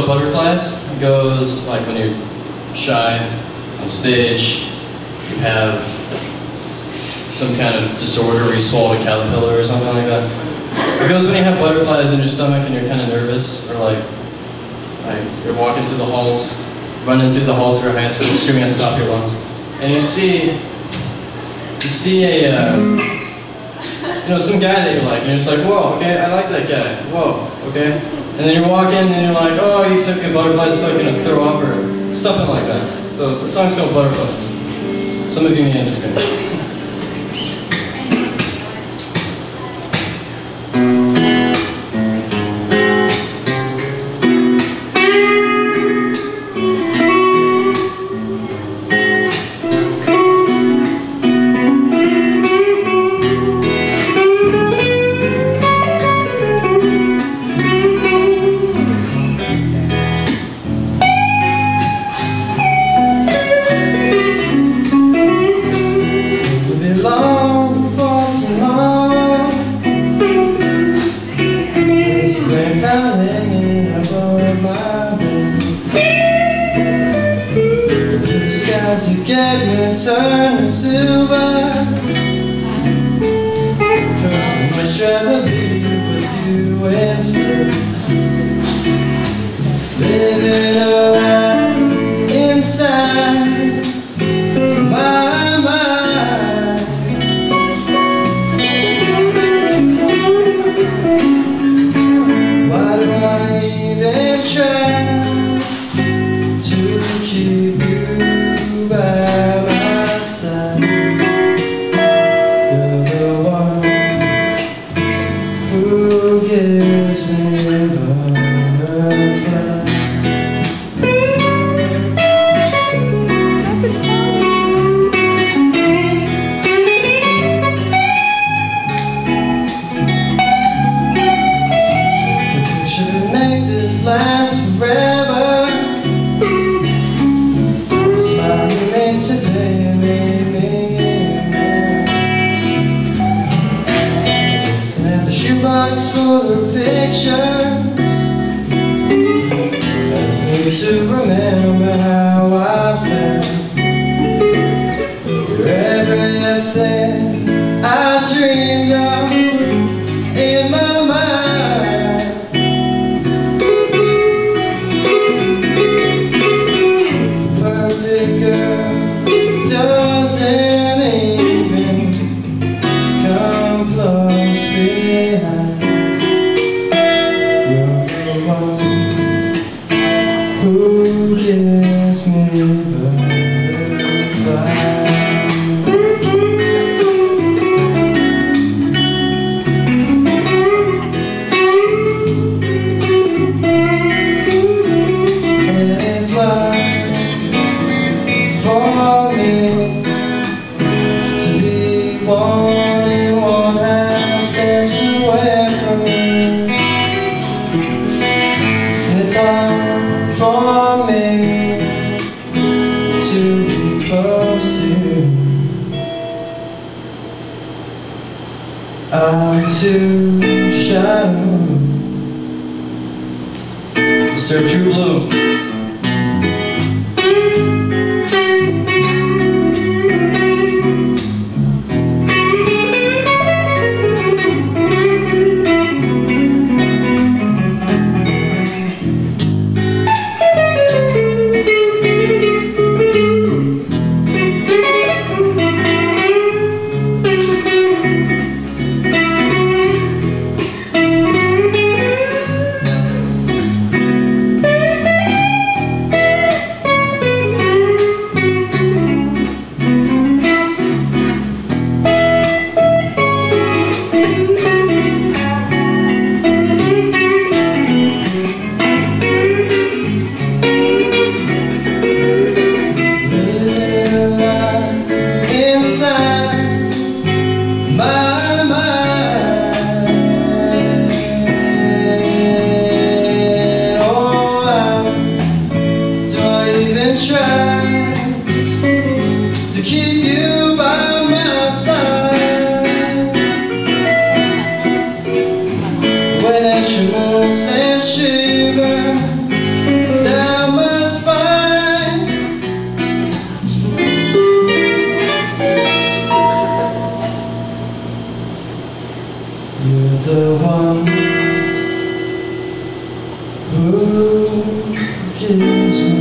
The butterflies goes like when you're shy on stage, you have some kind of disorder where you swallow a caterpillar or something like that. It goes when you have butterflies in your stomach and you're kind of nervous, or like you're walking through the halls, running through the halls of your high school, screaming at the top of your lungs, and you see a some guy that you like, and you're just like, whoa, okay, I like that guy, whoa, okay, and then you walk in and you're like, oh, you took a butterfly's fucking a throw up or something like that. So the song's called Butterflies. Some of you may understand. Get me turn to silver, cause I'd much rather be with you instead. Living a life inside my mind. Why do I even try to keep you by my side? You're the one who gives me butterflies. So should make this last forever. Shoebox full of pictures, I need to remember how I felt. You're everything I dreamed of in my mind. Perfect girl doesn't even come close behind. Who gives me butterflies? And it's hard for me to be one in one half steps away from you. And it's hard for me to be close to you. I'm too shallow. Mr. True Blue. world just